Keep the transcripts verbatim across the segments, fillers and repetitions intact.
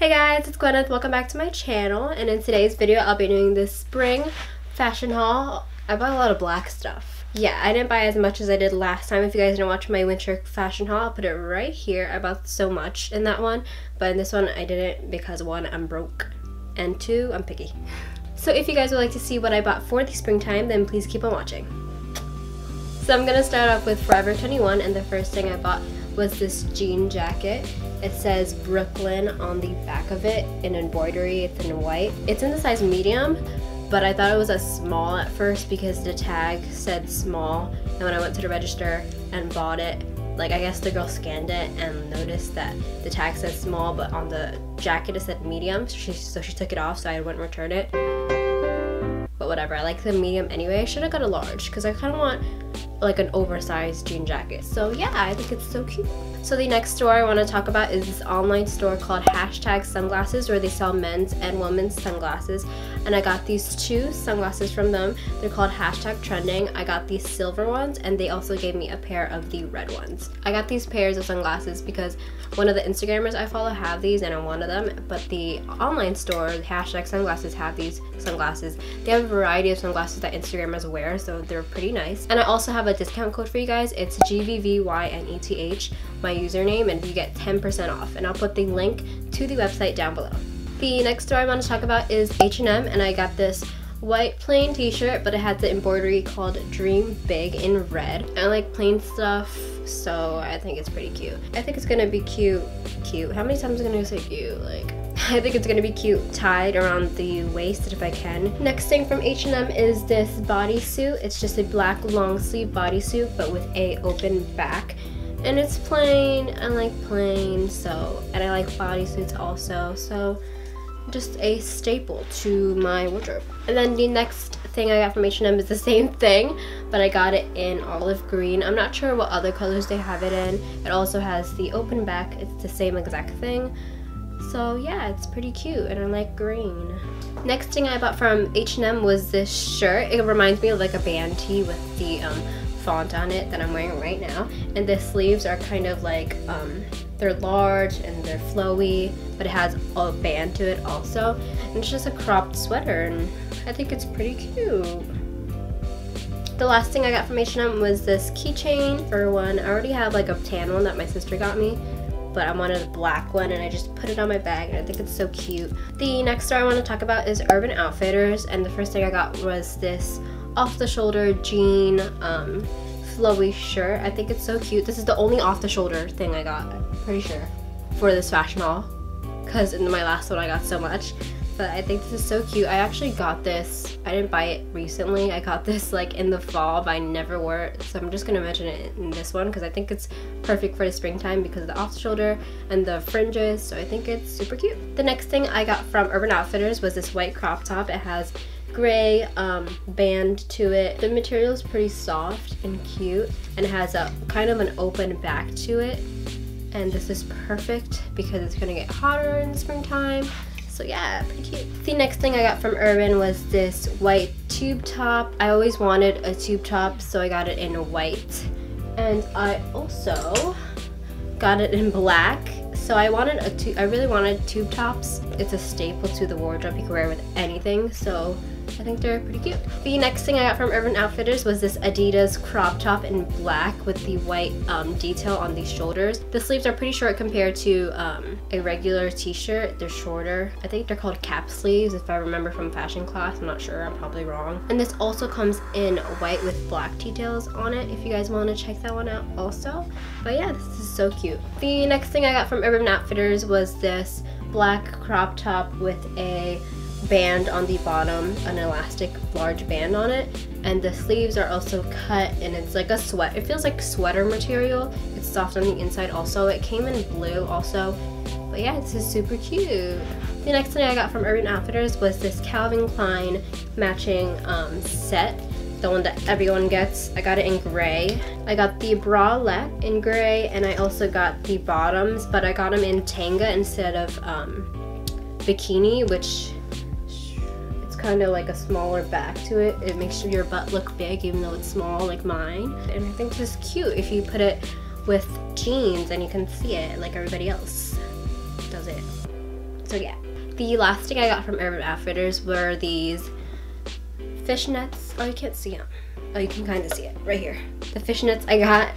Hey guys, it's Gwyneth. Welcome back to my channel, and in today's video I'll be doing this spring fashion haul. I bought a lot of black stuff. Yeah, I didn't buy as much as I did last time. If you guys didn't watch my winter fashion haul, I'll put it right here. I bought so much in that one, but in this one I didn't because one, I'm broke, and two, I'm picky. So if you guys would like to see what I bought for the springtime, then please keep on watching. So I'm gonna start off with Forever twenty-one, and the first thing I bought was this jean jacket. It says Brooklyn on the back of it in embroidery. It's in white. It's in the size medium, but I thought it was a small at first because the tag said small, and when I went to the register and bought it, like, I guess the girl scanned it and noticed that the tag said small, but on the jacket it said medium, so she, so she took it off, so I wouldn't return it. But whatever, I like the medium anyway. I should have got a large because I kind of want like an oversized jean jacket. So yeah, I think it's so cute. So the next store I want to talk about is this online store called Hashtag Sunglasses, where they sell men's and women's sunglasses, and I got these two sunglasses from them. They're called Hashtag Trending. I got these silver ones, and they also gave me a pair of the red ones. I got these pairs of sunglasses because one of the Instagrammers I follow have these and I'm one of them, but the online store, Hashtag Sunglasses, have these sunglasses. They have a variety of sunglasses that Instagrammers wear, so they're pretty nice. And I also have a discount code for you guys. It's G V V Y N E T H, my username, and you get ten percent off, and I'll put the link to the website down below. The next store I want to talk about is H and M, and I got this white plain t-shirt, but it had the embroidery called Dream Big in red. I like plain stuff, so I think it's pretty cute. I think it's gonna be cute cute how many times am I gonna say cute? Like, I think it's gonna be cute tied around the waist if I can. Next thing from H and M is this bodysuit. It's just a black long sleeve bodysuit, but with a open back, and it's plain. I like plain, so, and I like bodysuits also, so just a staple to my wardrobe. And then the next thing I got from H and M is the same thing, but I got it in olive green. I'm not sure what other colors they have it in. It also has the open back. It's the same exact thing, so yeah, it's pretty cute, and I like green. Next thing I bought from H and M was this shirt. It reminds me of like a band tee with the um font on it that I'm wearing right now, and the sleeves are kind of like um they're large and they're flowy, but it has a band to it also, and it's just a cropped sweater, and I think it's pretty cute. The last thing I got from H and M was this keychain. For one, I already have like a tan one that my sister got me, but I wanted a black one, and I just put it on my bag, and I think it's so cute. The next store I want to talk about is Urban Outfitters, and the first thing I got was this off-the-shoulder jean um, flowy shirt. I think it's so cute. This is the only off-the-shoulder thing I got, I'm pretty sure, for this fashion haul, because in my last one I got so much. But I think this is so cute. I actually got this, I didn't buy it recently, I got this like in the fall, but I never wore it, so I'm just gonna mention it in this one because I think it's perfect for the springtime because of the off shoulder and the fringes, so I think it's super cute. The next thing I got from Urban Outfitters was this white crop top. It has gray um, band to it. The material is pretty soft and cute, and it has a kind of an open back to it, and this is perfect because it's gonna get hotter in the springtime. So yeah, pretty cute. The next thing I got from Urban was this white tube top. I always wanted a tube top, so I got it in white. And I also got it in black. So I wanted a tube, I really wanted tube tops. It's a staple to the wardrobe. You can wear it with anything, so I think they're pretty cute. The next thing I got from Urban Outfitters was this Adidas crop top in black with the white um, detail on the shoulders. The sleeves are pretty short compared to um, a regular t-shirt. They're shorter. I think they're called cap sleeves if I remember from fashion class. I'm not sure. I'm probably wrong. And this also comes in white with black details on it if you guys want to check that one out also. But yeah, this is so cute. The next thing I got from Urban Outfitters was this black crop top with a band on the bottom, an elastic large band on it, and the sleeves are also cut, and it's like a sweat, it feels like sweater material. It's soft on the inside also. It came in blue also, but yeah, this is super cute. The next thing I got from Urban Outfitters was this Calvin Klein matching um, set, the one that everyone gets. I got it in gray. I got the bralette in gray, and I also got the bottoms, but I got them in tanga instead of um, bikini, which kind of like a smaller back to it. It makes your butt look big even though it's small like mine, and I think this is cute if you put it with jeans and you can see it like everybody else does it. So yeah, the last thing I got from Urban Outfitters were these fishnets. Oh, you can't see them. Oh, you can kind of see it right here. The fishnets I got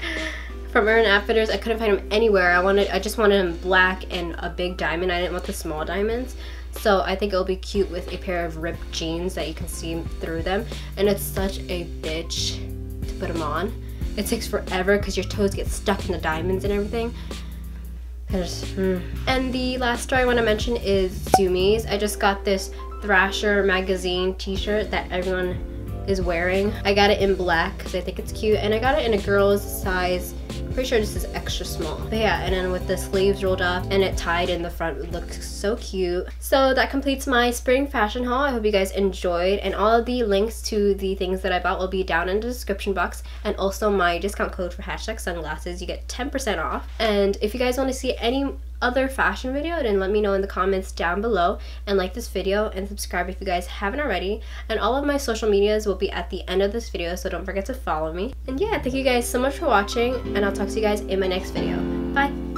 from Urban Outfitters. I couldn't find them anywhere. I wanted, I just wanted them black and a big diamond. I didn't want the small diamonds. So I think it'll be cute with a pair of ripped jeans that you can see through them. And it's such a bitch to put them on. It takes forever because your toes get stuck in the diamonds and everything. And, just, mm. and the last store I want to mention is Zumiez. I just got this Thrasher magazine t-shirt that everyone is wearing. I got it in black because I think it's cute. And I got it in a girl's size. I'm pretty sure this is extra small. But yeah, and then with the sleeves rolled up and it tied in the front, it looks so cute. So that completes my spring fashion haul. I hope you guys enjoyed, and all of the links to the things that I bought will be down in the description box, and also my discount code for hashtag sunglasses. You get ten percent off. And if you guys want to see any other fashion video, then let me know in the comments down below, and like this video and subscribe if you guys haven't already. And all of my social medias will be at the end of this video, so don't forget to follow me. And yeah, thank you guys so much for watching, and I'll talk to you guys in my next video. Bye!